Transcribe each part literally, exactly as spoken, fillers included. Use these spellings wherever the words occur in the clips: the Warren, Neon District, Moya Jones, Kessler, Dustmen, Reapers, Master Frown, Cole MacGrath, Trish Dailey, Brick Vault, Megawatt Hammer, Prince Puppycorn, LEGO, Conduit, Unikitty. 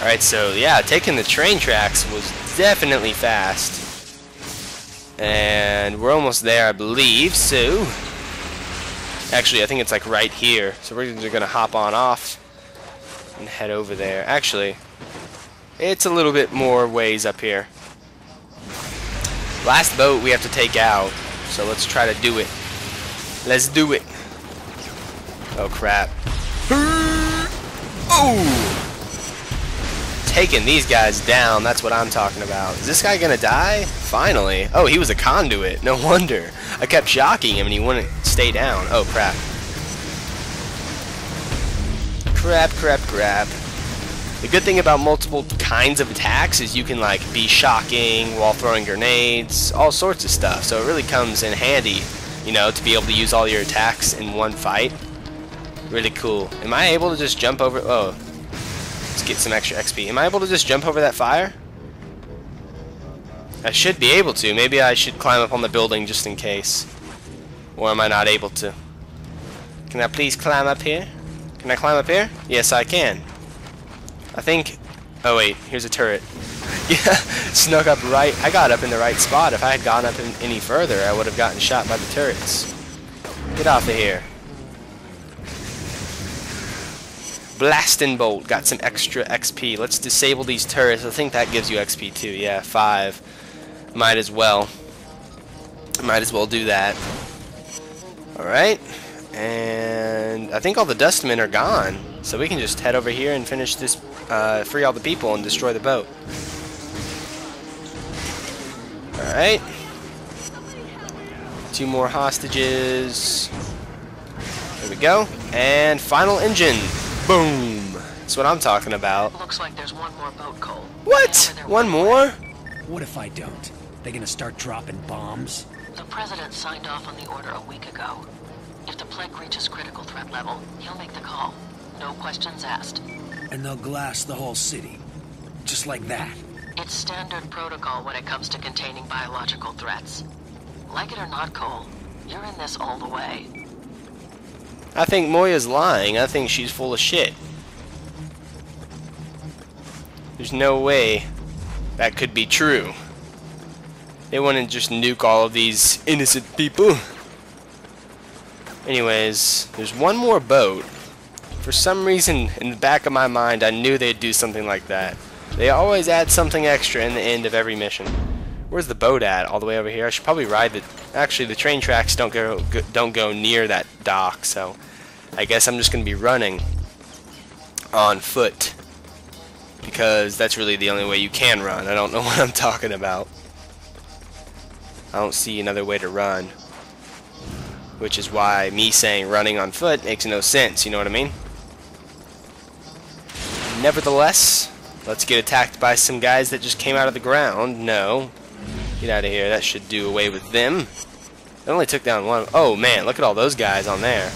Alright, so yeah, taking the train tracks was definitely fast. And we're almost there, I believe, so... Actually, I think it's like right here. So we're just going to hop on off and head over there. Actually, it's a little bit more ways up here. Last boat we have to take out, so let's try to do it. Let's do it. Oh, crap. Oh! Taking these guys down, that's what I'm talking about. Is this guy going to die? Finally. Oh, he was a conduit. No wonder. I kept shocking him and he wouldn't stay down. Oh, crap. Crap, crap, crap. The good thing about multiple kinds of attacks is you can, like, be shocking while throwing grenades, all sorts of stuff. So it really comes in handy, you know, to be able to use all your attacks in one fight. Really cool. Am I able to just jump over... Oh. Let's get some extra X P. Am I able to just jump over that fire? I should be able to. Maybe I should climb up on the building just in case. Or am I not able to? Can I please climb up here? Can I climb up here? Yes, I can. I think... Oh, wait. Here's a turret. Yeah, snuck up right... I got up in the right spot. If I had gone up in any further, I would have gotten shot by the turrets. Get off of here. Blasting Bolt. Got some extra X P. Let's disable these turrets. I think that gives you X P too. Yeah, five. Might as well. Might as well do that. Alright. And I think all the Dustmen are gone. So we can just head over here and finish this, uh, free all the people and destroy the boat. Alright. Two more hostages. There we go. And final engine. Boom. That's what I'm talking about. Looks like there's one more boat, Cole. What? One more? What if I don't? They're gonna start dropping bombs? The president signed off on the order a week ago. If the plague reaches critical threat level, he'll make the call. No questions asked. And they'll glass the whole city. Just like that. It's standard protocol when it comes to containing biological threats. Like it or not, Cole, you're in this all the way. I think Moya's lying. I think she's full of shit. There's no way that could be true. They wouldn't just nuke all of these innocent people. Anyways, there's one more boat. For some reason, in the back of my mind, I knew they'd do something like that. They always add something extra in the end of every mission. Where's the boat at? All the way over here. I should probably ride the... Actually, the train tracks don't go don't go near that dock, so I guess I'm just going to be running on foot because that's really the only way you can run. I don't know what I'm talking about. I don't see another way to run, which is why me saying running on foot makes no sense. You know what I mean? Nevertheless, let's get attacked by some guys that just came out of the ground. No. Get out of here. That should do away with them. It only took down one. Oh, man. Look at all those guys on there.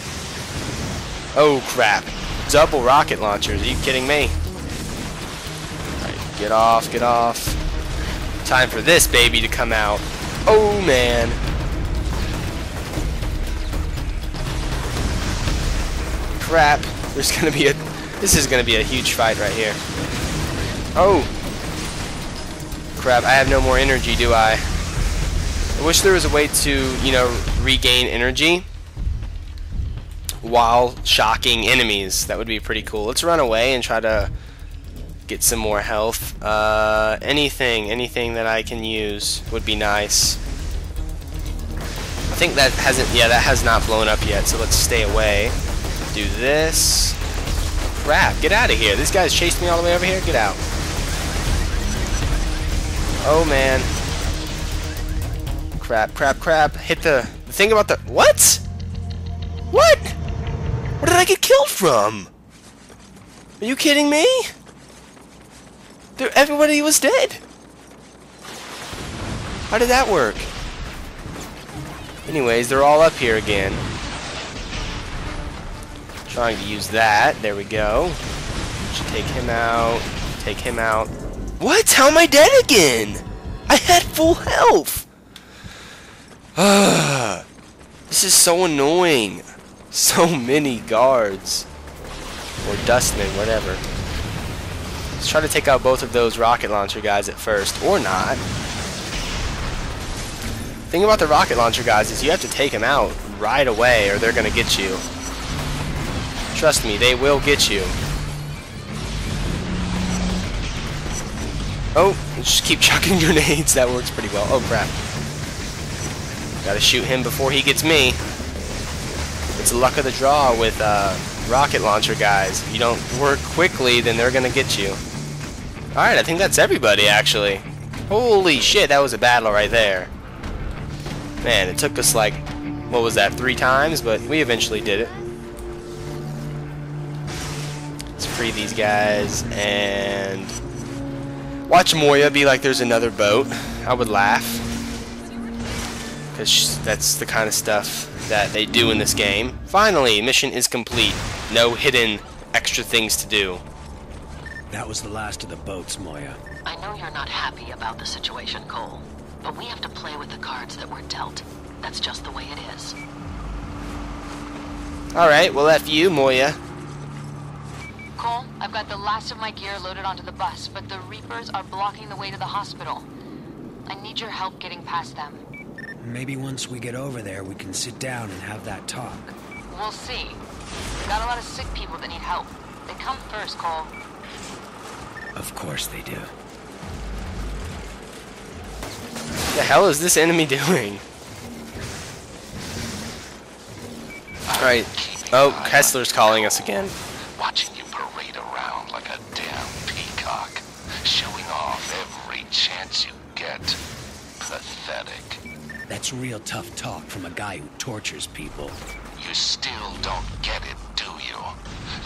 Oh, crap. Double rocket launchers. Are you kidding me? Alright, get off. Get off. Time for this baby to come out. Oh, man. Crap. There's going to be a... This is going to be a huge fight right here. Oh. Crap, I have no more energy, do I? I wish there was a way to, you know, regain energy while shocking enemies. That would be pretty cool. Let's run away and try to get some more health. Uh, anything, anything that I can use would be nice. I think that hasn't, yeah, that has not blown up yet, so let's stay away. Do this. Crap, get out of here. This guy's chased me all the way over here. Get out. Oh man. Crap, crap, crap. Hit the, the thing about the... What? What? Where did I get killed from? Are you kidding me? There, everybody was dead. How did that work? Anyways, they're all up here again. Trying to use that. There we go. Should take him out. Take him out. What? How am I dead again? I had full health! Ugh. This is so annoying. So many guards. Or dustmen, whatever. Let's try to take out both of those rocket launcher guys at first, or not. The thing about the rocket launcher guys is you have to take them out right away or they're going to get you. Trust me, they will get you. Oh, just keep chucking grenades. That works pretty well. Oh, crap. Gotta shoot him before he gets me. It's luck of the draw with uh, rocket launcher guys. If you don't work quickly, then they're gonna get you. Alright, I think that's everybody, actually. Holy shit, that was a battle right there. Man, it took us like, what was that, three times? But we eventually did it. Let's free these guys, and... watch Moya be like there's another boat. I would laugh. Because that's the kind of stuff that they do in this game. Finally, mission is complete. No hidden extra things to do. That was the last of the boats, Moya. I know you're not happy about the situation, Cole, but we have to play with the cards that we're dealt. That's just the way it is. Alright, well, F you, Moya. Cole, I've got the last of my gear loaded onto the bus, but the Reapers are blocking the way to the hospital. I need your help getting past them. Maybe once we get over there, we can sit down and have that talk. We'll see. We've got a lot of sick people that need help. They come first, Cole. Of course they do. What the hell is this enemy doing? Alright. Oh, Kessler's calling us again. Watching you parade around like a damn peacock. Showing off every chance you get. Pathetic. That's real tough talk from a guy who tortures people. You still don't get it, do you?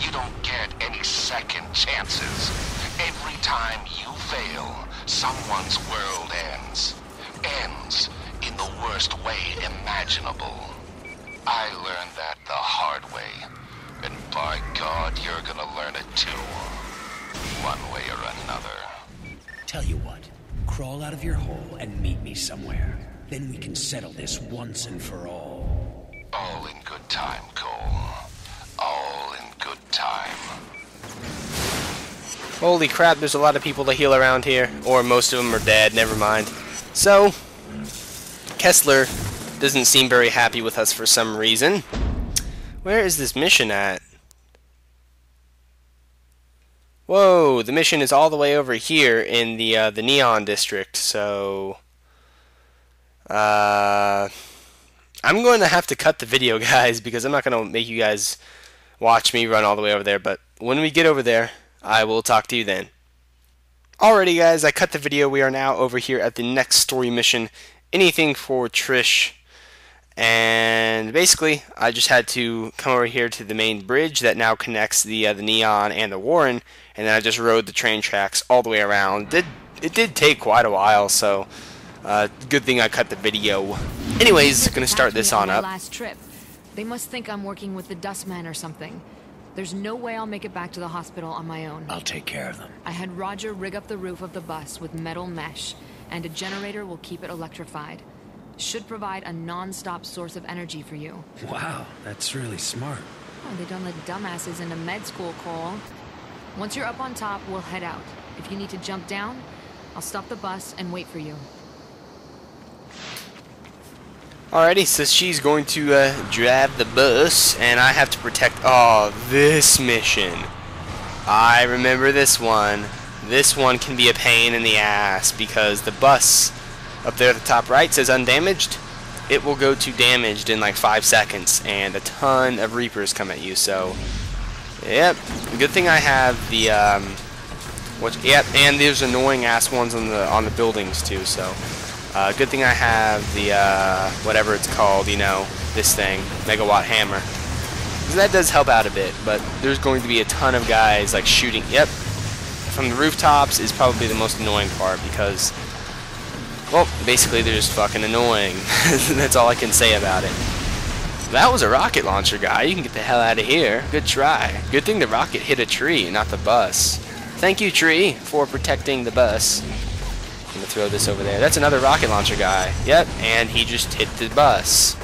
You don't get any second chances. Every time you fail, someone's world ends. Ends in the worst way imaginable. I learned that the hard way. And by God, you're gonna learn it too. One way or another. Tell you what, crawl out of your hole and meet me somewhere. Then we can settle this once and for all. All in good time, Cole. All in good time. Holy crap, there's a lot of people to heal around here. Or most of them are dead, never mind. So, Kessler doesn't seem very happy with us for some reason. Where is this mission at? Whoa, the mission is all the way over here in the, uh, the Neon District, so... Uh, I'm going to have to cut the video, guys, because I'm not going to make you guys watch me run all the way over there, but when we get over there, I will talk to you then. Alrighty, guys, I cut the video. We are now over here at the next story mission, Anything for Trish, and basically, I just had to come over here to the main bridge that now connects the, uh, the Neon and the Warren, and then I just rode the train tracks all the way around. It did, it did take quite a while, so... Uh, good thing I cut the video. Anyways, gonna start this on up. Last trip. They must think I'm working with the Dustmen or something. There's no way I'll make it back to the hospital on my own. I'll take care of them. I had Roger rig up the roof of the bus with metal mesh, and a generator will keep it electrified. Should provide a non-stop source of energy for you. Wow, that's really smart. Oh, they don't let dumbasses into med school, Cole. Once you're up on top, we'll head out. If you need to jump down, I'll stop the bus and wait for you. Alrighty, so she's going to uh, drive the bus, and I have to protect... Oh, this mission. I remember this one. This one can be a pain in the ass, because the bus up there at the top right says undamaged. It will go to damaged in like five seconds, and a ton of Reapers come at you, so... Yep, good thing I have the... Um, what, yep, and there's annoying ass ones on the, on the buildings, too, so... Uh, good thing I have the, uh, whatever it's called, you know, this thing, Megawatt Hammer. Because that does help out a bit, but there's going to be a ton of guys, like, shooting, yep, from the rooftops is probably the most annoying part, because, well, basically they're just fucking annoying. That's all I can say about it. That was a rocket launcher guy. You can get the hell out of here. Good try. Good thing the rocket hit a tree, not the bus. Thank you, tree, for protecting the bus. I'm gonna throw this over there. That's another rocket launcher guy. Yep, and he just hit the bus.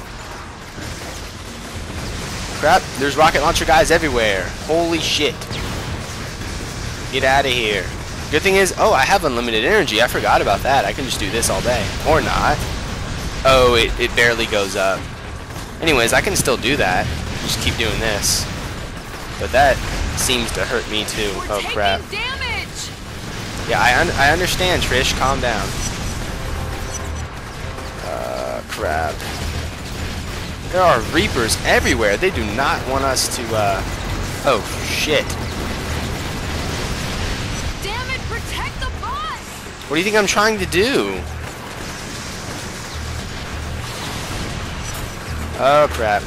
Crap, there's rocket launcher guys everywhere. Holy shit. Get out of here. Good thing is, oh, I have unlimited energy. I forgot about that. I can just do this all day. Or not. Oh, it, it barely goes up. Anyways, I can still do that. Just keep doing this. But that seems to hurt me too. We're oh, crap. Damage. Yeah, I, un I understand, Trish. Calm down. Uh, crap. There are Reapers everywhere. They do not want us to, uh... oh, shit. Damn it, protect the boss! What do you think I'm trying to do? Oh, crap.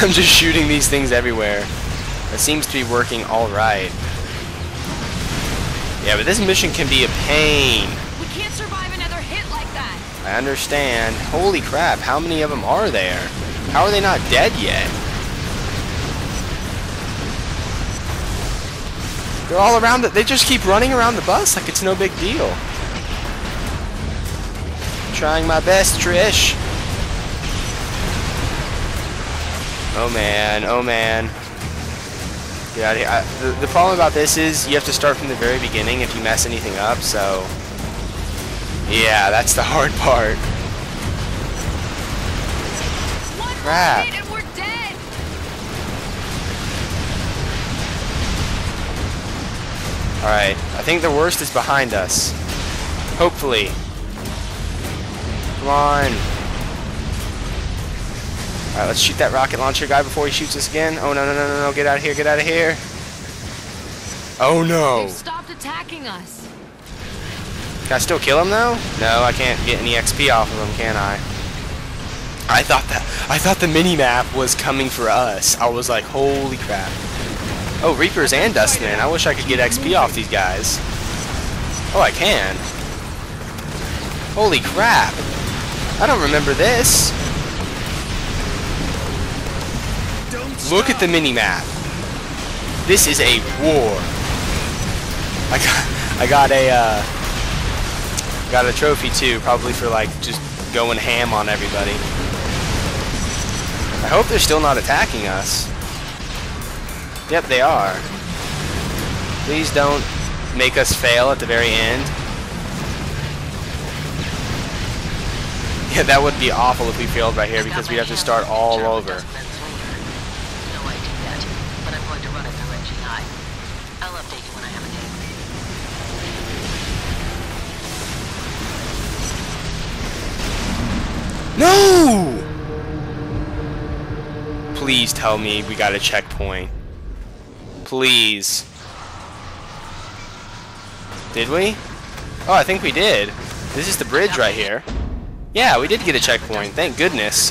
I'm just shooting these things everywhere. It seems to be working alright. Yeah, but this mission can be a pain. We can't survive another hit like that. I understand. Holy crap, how many of them are there? How are they not dead yet? They're all around the, they just keep running around the bus like it's no big deal. I'm trying my best, Trish. Oh man, oh man. Get out of here. I, the, the problem about this is you have to start from the very beginning if you mess anything up, so... yeah, that's the hard part. One crap. And we're dead. Alright, I think the worst is behind us. Hopefully. Come on. All right, let's shoot that rocket launcher guy before he shoots us again. Oh no no no no no! Get out of here! Get out of here! Oh no! They've stopped attacking us. Can I still kill him though? No, I can't get any X P off of him, can I? I thought that I thought the mini map was coming for us. I was like, holy crap! Oh, Reapers and Dustmen. I wish I could get X P off these guys. Oh, I can. Holy crap! I don't remember this. Look at the mini-map. This is a war. I got, I got a, uh, got a trophy too, probably for like just going ham on everybody. I hope they're still not attacking us. Yep, they are. Please don't make us fail at the very end. Yeah, that would be awful if we failed right here because we'd have to start all over. No! Please tell me we got a checkpoint. Please. Did we? Oh, I think we did. This is the bridge right here. Yeah, we did get a checkpoint. Thank goodness.